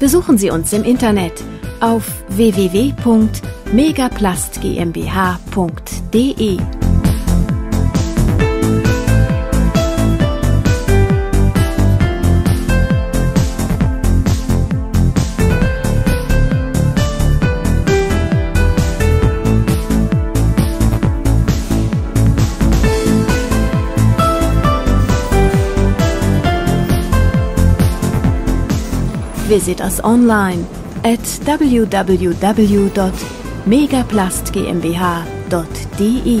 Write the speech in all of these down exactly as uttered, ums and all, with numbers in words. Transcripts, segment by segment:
Besuchen Sie uns im Internet auf w w w punkt megaplastgmbh punkt de. Visit us online at w w w punkt megaplastgmbh punkt de.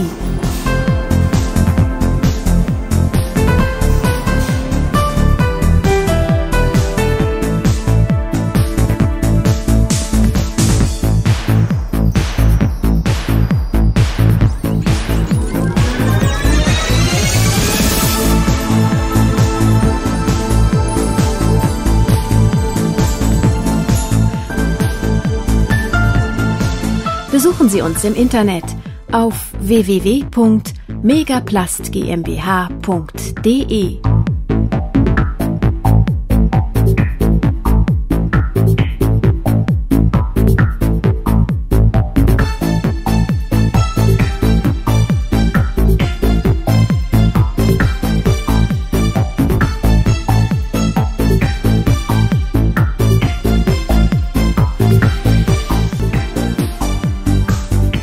Besuchen Sie uns im Internet auf w w w punkt megaplastgmbh punkt de.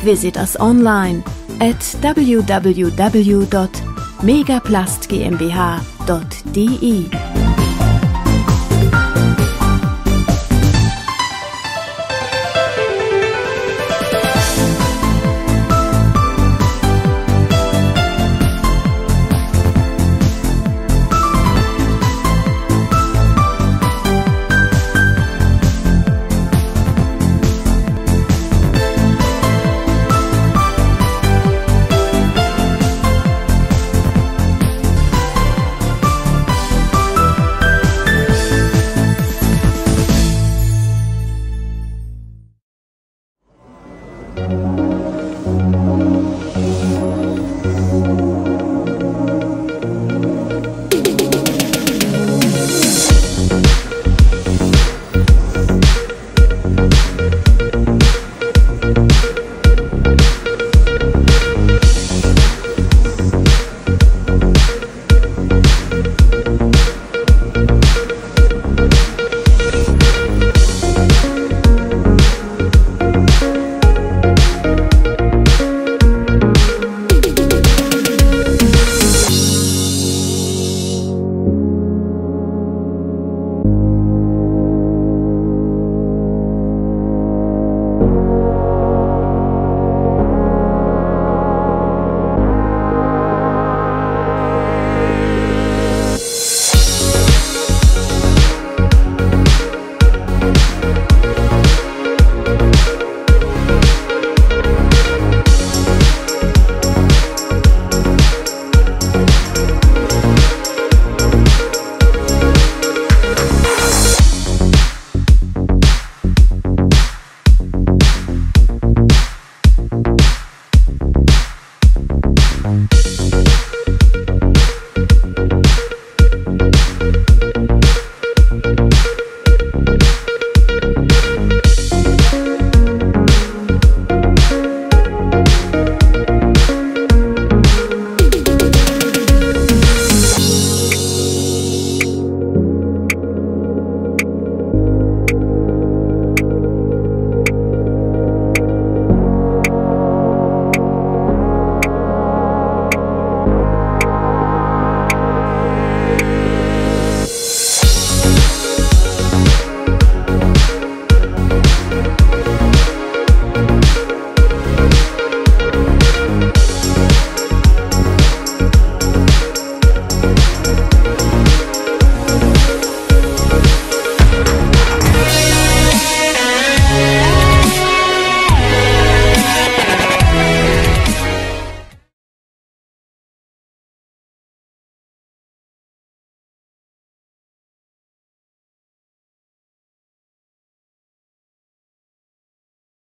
Visit us online at w w w punkt megaplastgmbh punkt de.